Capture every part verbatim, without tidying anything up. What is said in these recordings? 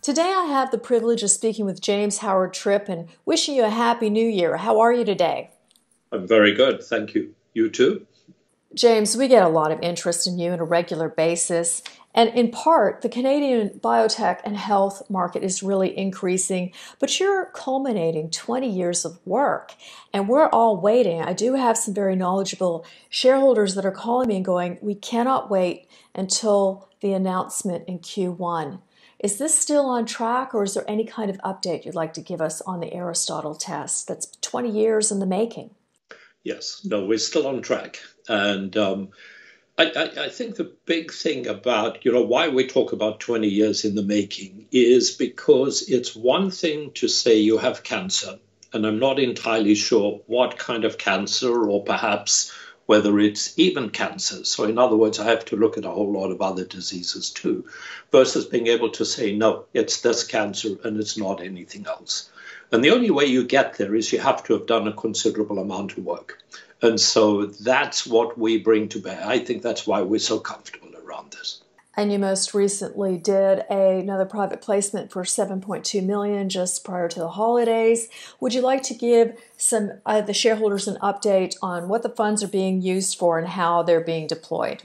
Today I have the privilege of speaking with James Howard Tripp and wishing you a happy new year. How are you today? I'm very good, thank you. You too? James, we get a lot of interest in you on a regular basis, and in part, the Canadian biotech and health market is really increasing, but you're culminating twenty years of work, and we're all waiting. I do have some very knowledgeable shareholders that are calling me and going, we cannot wait until the announcement in Q one. Is this still on track, or is there any kind of update you'd like to give us on the Aristotle test that's twenty years in the making? Yes, no, we're still on track. And um, I, I, I think the big thing about, you know, why we talk about twenty years in the making is because it's one thing to say you have cancer, and I'm not entirely sure what kind of cancer or perhaps whether it's even cancer. So in other words, I have to look at a whole lot of other diseases too, versus being able to say, no, it's this cancer and it's not anything else. And the only way you get there is you have to have done a considerable amount of work. And so that's what we bring to bear. I think that's why we're so comfortable around this. And you most recently did a, another private placement for seven point two million dollars just prior to the holidays. Would you like to give some uh, the shareholders an update on what the funds are being used for and how they're being deployed?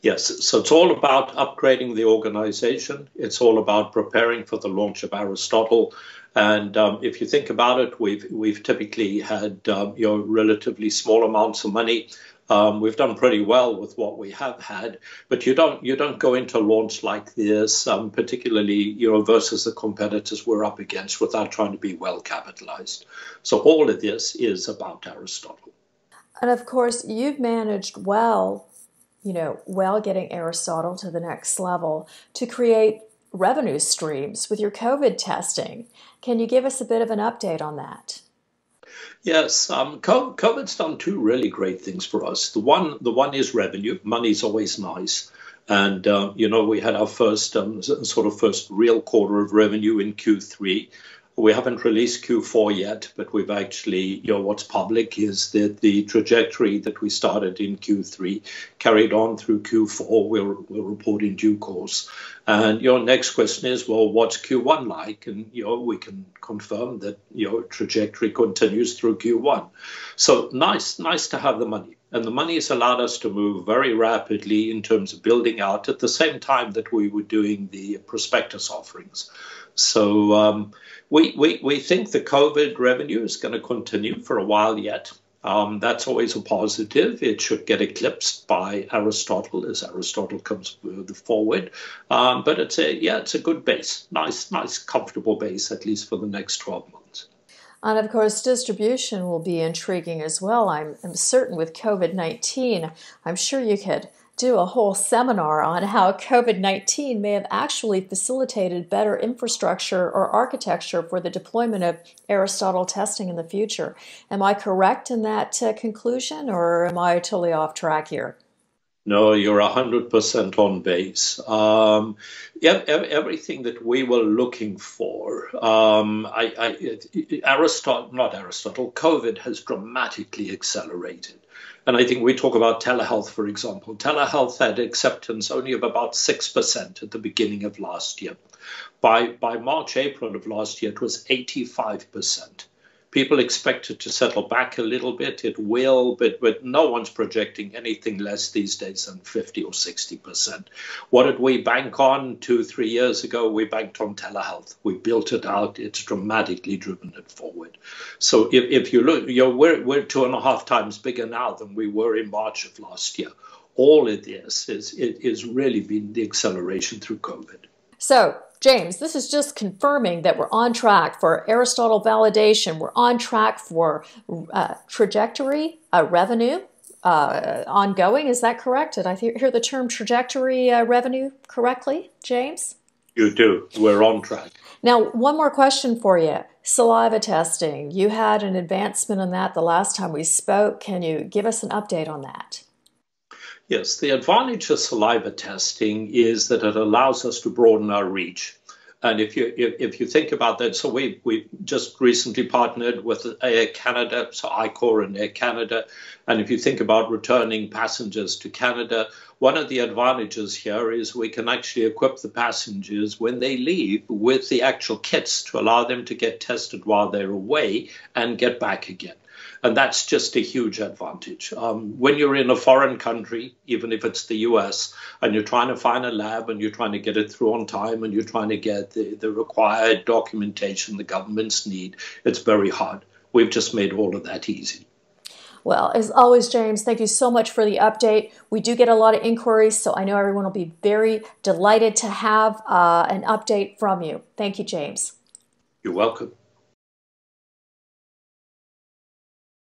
Yes, so it's all about upgrading the organization. It's all about preparing for the launch of Aristotle. And um, if you think about it, we've, we've typically had um, you know, relatively small amounts of money. Um, we've done pretty well with what we have had, but you don't you don't go into launch like this, um, particularly you know versus the competitors we're up against, without trying to be well capitalized. So all of this is about Aristotle. And of course, you've managed well. you know, while getting Aristotle to the next level, to create revenue streams with your COVID testing. Can you give us a bit of an update on that? Yes, um, COVID's done two really great things for us. The one, the one is revenue. Money's always nice. And, um, you know, we had our first um, sort of first real quarter of revenue in Q three. We haven't released Q four yet, but we've actually, you know, what's public is that the trajectory that we started in Q three carried on through Q four. We'll, we'll report in due course. And your next question is, well, what's Q one like? And, you know, we can confirm that, you know, trajectory continues through Q one. So nice, nice to have the money. And the money has allowed us to move very rapidly in terms of building out at the same time that we were doing the prospectus offerings. So um, we, we, we think the COVID revenue is going to continue for a while yet. Um, that's always a positive. It should get eclipsed by Aristotle as Aristotle comes forward. Um, but it's a, yeah, it's a good base, nice, nice, comfortable base, at least for the next twelve months. And of course, distribution will be intriguing as well. I'm, I'm certain with COVID nineteen, I'm sure you could do a whole seminar on how COVID nineteen may have actually facilitated better infrastructure or architecture for the deployment of Aristotle testing in the future. Am I correct in that uh, conclusion, or am I totally off track here? No, you're one hundred percent on base. Um, everything that we were looking for, um, I, I, Aristotle, not Aristotle, COVID has dramatically accelerated. And I think we talk about telehealth, for example. Telehealth had acceptance only of about six percent at the beginning of last year. By, by March, April of last year, it was eighty-five percent. People expect it to settle back a little bit. It will, but, but no one's projecting anything less these days than fifty or sixty percent. What did we bank on two, three years ago? We banked on telehealth. We built it out. It's dramatically driven it forward. So if, if you look, you know, we're, we're two and a half times bigger now than we were in March of last year. All of this is, it, is really been the acceleration through COVID. So, James, this is just confirming that we're on track for Aristotle validation. We're on track for uh, trajectory, uh, revenue, uh, ongoing. Is that correct? Did I hear the term trajectory uh, revenue correctly, James? You do. We're on track. Now, one more question for you. Saliva testing. You had an advancement on that the last time we spoke. Can you give us an update on that? Yes, the advantage of saliva testing is that it allows us to broaden our reach. And if you if, if you think about that, so we we just recently partnered with Air Canada, so Ichor and Air Canada. And if you think about returning passengers to Canada, one of the advantages here is we can actually equip the passengers when they leave with the actual kits to allow them to get tested while they're away and get back again. And that's just a huge advantage. Um, when you're in a foreign country, even if it's the U S, and you're trying to find a lab and you're trying to get it through on time and you're trying to get the, the required documentation the governments need, it's very hard. We've just made all of that easy. Well, as always, James, thank you so much for the update. We do get a lot of inquiries, so I know everyone will be very delighted to have uh, an update from you. Thank you, James. You're welcome.